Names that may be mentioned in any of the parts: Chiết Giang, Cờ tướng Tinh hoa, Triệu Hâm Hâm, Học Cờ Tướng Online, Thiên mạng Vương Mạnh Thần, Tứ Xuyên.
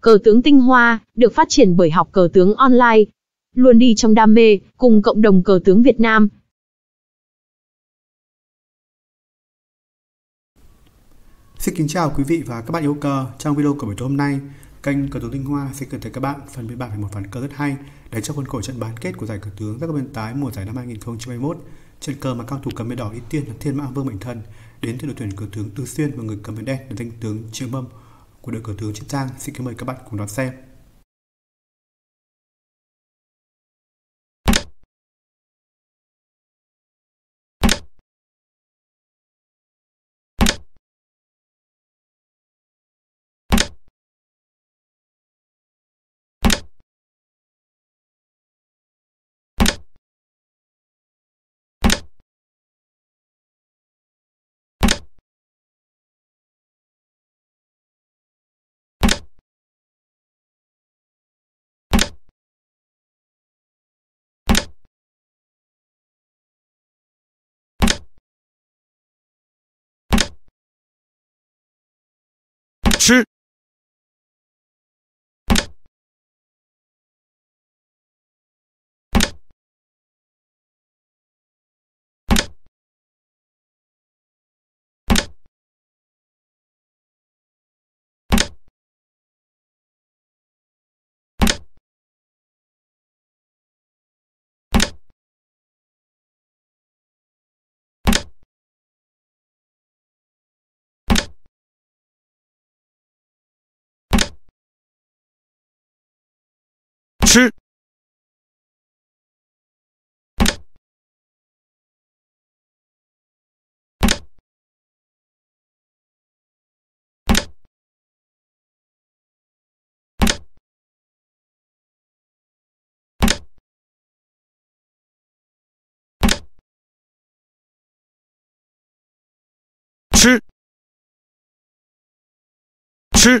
Cờ tướng tinh hoa được phát triển bởi Học Cờ Tướng Online, luôn đi trong đam mê cùng cộng đồng cờ tướng Việt Nam. Xin kính chào quý vị và các bạn yêu cờ. Trong video của buổi tối hôm nay, kênh Cờ Tướng Tinh Hoa sẽ gửi tới các bạn phần biên bản về một ván cờ rất hay để trong khuôn khổ trận bán kết của giải cờ tướng các bên tái mùa giải năm 2021. Trận cờ mà cao thủ cầm bên đỏ ưu tiên là Thiên Mạng Vương Mạnh Thần đến từ đội tuyển cờ tướng Tư Xuyên và người cầm bên đen là danh tướng Triệu Hâm Hâm của đội cờ tướng Chiết Giang. Xin kính mời các bạn cùng đón xem. Chứ Chứ Chứ Chứ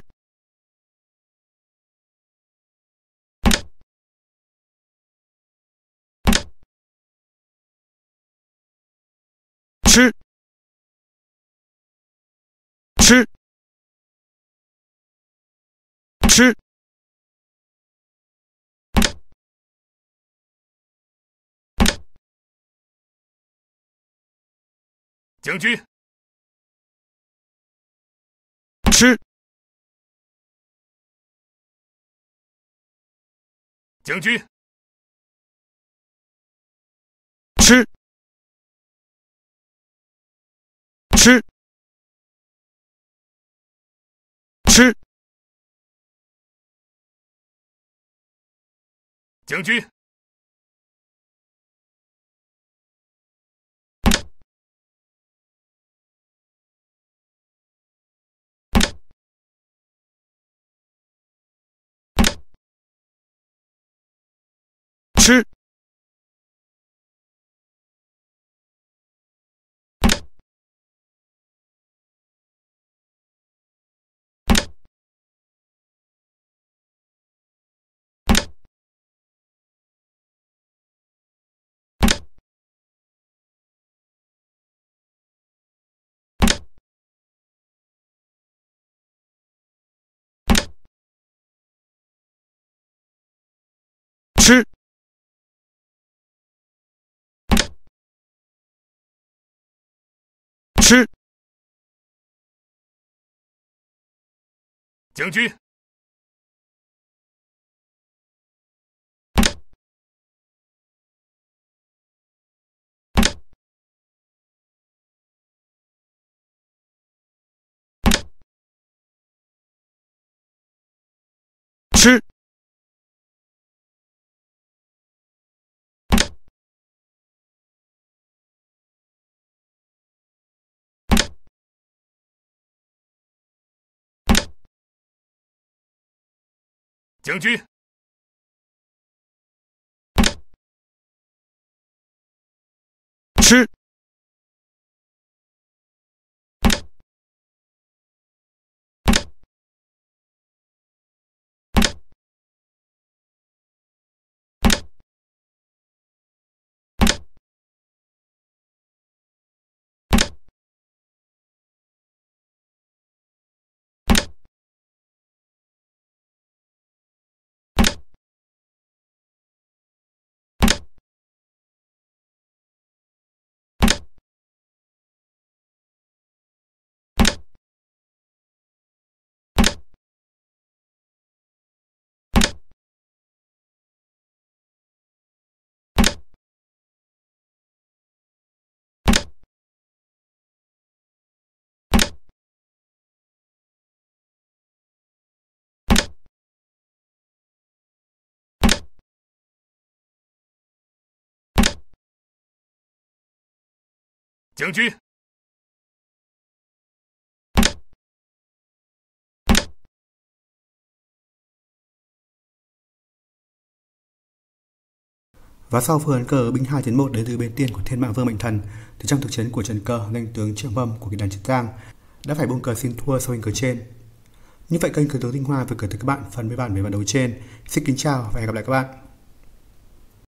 Chứ Chứ Chứ Tướng quân Chứ Tướng quân Chứ Chứ Chứ Tướng quân Chứ Chứ Chứ Tướng quân Chứ Tướng quân Chứ 将军。Và sau phương án cờ binh 2-1 đến từ bên tiên của Thiên Mạng Vương Mạnh Thần, thì trong thực chiến của trận cờ, danh tướng Triệu Hâm Hâm của kỵ đàn Chiết Giang đã phải buông cờ xin thua sau hình cờ trên. Như vậy kênh Cờ tướng Tinh Hoa vừa gửi tới các bạn phần bài bản về trận đấu trên. Xin kính chào và hẹn gặp lại các bạn.